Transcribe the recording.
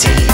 City.